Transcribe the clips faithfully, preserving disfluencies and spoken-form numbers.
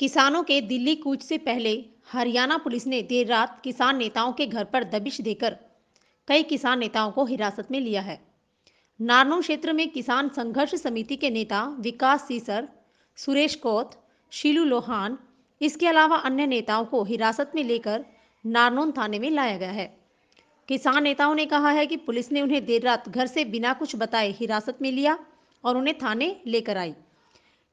किसानों के दिल्ली कूच से पहले हरियाणा पुलिस ने देर रात किसान नेताओं के घर पर दबिश देकर कई किसान नेताओं को हिरासत में लिया है। नारनौल क्षेत्र में किसान संघर्ष समिति के नेता विकास सीसर, सुरेश कोठ, शीलू लोहान, इसके अलावा अन्य नेताओं को हिरासत में लेकर नारनौल थाने में लाया गया है। किसान नेताओं ने कहा है कि पुलिस ने उन्हें देर रात घर से बिना कुछ बताए हिरासत में लिया और उन्हें थाने लेकर आई।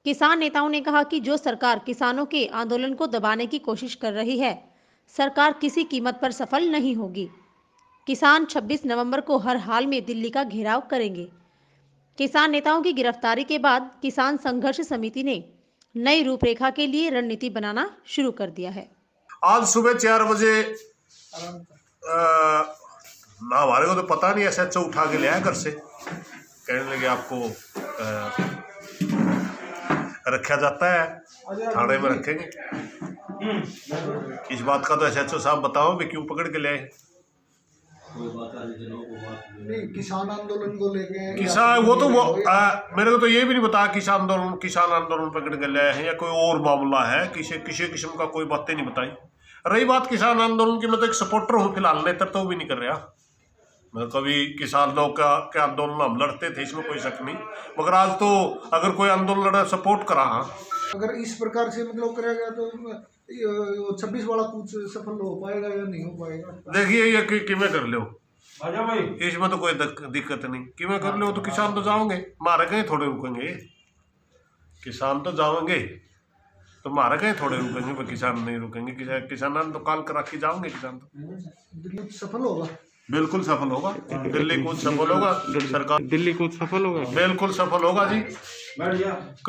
किसान नेताओं ने कहा कि जो सरकार किसानों के आंदोलन को दबाने की कोशिश कर रही है, सरकार किसी कीमत पर सफल नहीं होगी। किसान छब्बीस नवंबर को हर हाल में दिल्ली का घेराव करेंगे। किसान नेताओं की गिरफ्तारी के बाद किसान संघर्ष समिति ने नई रूपरेखा के लिए रणनीति बनाना शुरू कर दिया है। आज सुबह चार बजे ना हमारे को तो पता नहीं, ऐसे एस एच ओ उठा के ले आया घर से, कहने लगे आपको आ, रखा जाता है, थाने में रखेंगे। इस बात का तो एस एच ओ साहब बताओ भी क्यों पकड़ के ले आए। किसान आंदोलन को लेके किसान वो तो वो, आ, मेरे को तो ये भी नहीं बताया किसान आंदोलन किसान आंदोलन पकड़ के लाए हैं या कोई और मामला है। किसी किसी किस्म का कोई बातें नहीं बताई। रही बात किसान आंदोलन की, मैं तो एक सपोर्टर हूँ, फिलहाल नेतृत्व तो भी नहीं कर रहा। मैं कभी किसानों का क्या आंदोलन हम लड़ते थे, इसमें कोई शक नहीं, मगर आज तो अगर कोई आंदोलन लड़ा सपोर्ट करा। हाँ, अगर इस प्रकार से मतलब करा गया तो छब्बीस वाला कुछ सफल हो पाएगा या नहीं हो पाएगा। देखिए ये कि, कि मैं कर लो भाई, इसमें तो कोई दिक्कत नहीं कि मैं कर लो तो किसान तो जाओगे, मारे कहीं थोड़े रुकेंगे। किसान तो जाओगे तो मारे कहीं थोड़े रुकेंगे, पर किसान नहीं रुकेंगे। किसान किसान तो काल करा के जाओगे। किसान तो सफल होगा, बिल्कुल सफल होगा। दिल्ली कूच सफल होगा, सरकार दिल्ली कूच सफल होगा, बिल्कुल सफल होगा जी।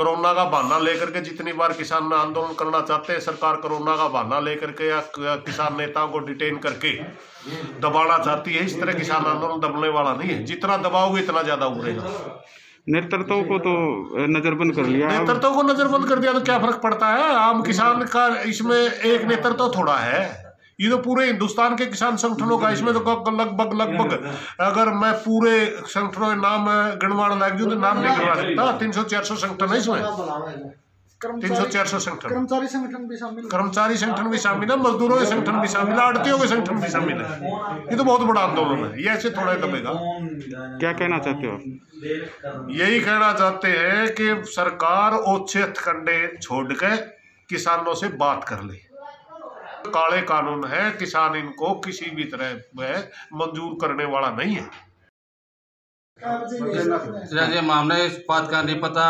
कोरोना का बहाना लेकर के जितनी बार किसान आंदोलन करना चाहते हैं, सरकार कोरोना का बहाना लेकर के या किसान नेताओं को डिटेन करके दबाना चाहती है। इस तरह किसान आंदोलन दबने वाला नहीं है। जितना दबाओगे इतना ज्यादा उभरेगा। नेतृत्व को तो नजरबंद कर लिया, नेतृत्व को नजरबंद कर दिया तो क्या फर्क पड़ता है। आम किसान का इसमें एक नेतृत्व थोड़ा है, ये तो पूरे हिंदुस्तान के किसान संगठनों का। इसमें तो लगभग लगभग अगर मैं पूरे संगठनों के नाम गिनवाण लग जाऊं तो नाम नहीं गिनवा सकता। तीन सौ चार सौ संगठन है इसमें, तीन सौ चार सौ संगठन। कर्मचारी संगठन भी शामिल, कर्मचारी संगठन भी शामिल है, मजदूरों के संगठन भी शामिल है, आड़तियों के संगठन भी शामिल है। ये तो बहुत बड़ा आंदोलन है, ये ऐसे थोड़ा दबेगा। क्या कहना चाहते हो? यही कहना चाहते हैं कि सरकार औचित्य कंडे छोड़ के किसानों से बात कर ले। काले कानून है, किसान इनको किसी भी तरह मंजूर करने वाला नहीं है। ये मामला इस बात का नहीं पता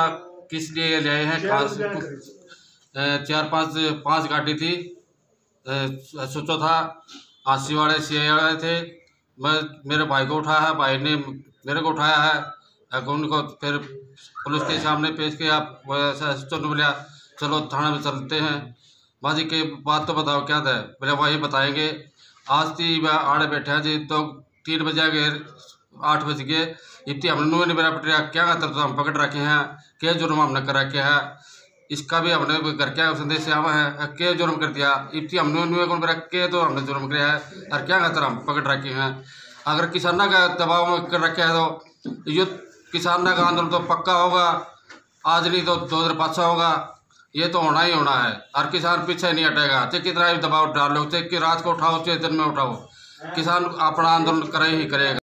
किस लिए लाए हैं। चार पांच पांच गाड़ी थी, सोचो था आसी वाले सी आई वाले थे। मैं मेरे भाई को उठाया है, भाई ने मेरे को उठाया है, उनको फिर पुलिस के सामने पेश किया। बोलिया चलो थाना में चलते हैं। बाजी के बात तो बताओ क्या था, बोले वही बताएंगे। आज ती आड़े बैठे हैं जी, तो तीन बजे आ गए, आठ बज गए। इतनी हमने मेरा पटिया क्या करता तो हम पकड़ रखे हैं, क्या जुर्म हमने कर रखे हैं, इसका भी हमने घर क्या संदेश से आवा है, क्या जुर्म कर दिया। इतनी हमने के तो हमने जुर्म किया है और क्या कहता हम पकड़ रखे हैं। अगर किसानों का दबाव में कर रखे है तो ये किसानों का आंदोलन तो पक्का होगा। आज नहीं तो दो दिन पाँच होगा, ये तो होना ही होना है। हर किसान पीछे नहीं हटेगा, चाहे कितना भी दबाव डालो, चाहे रात को उठाओ, चाहे दिन में उठाओ, किसान अपना आंदोलन करे ही करेगा।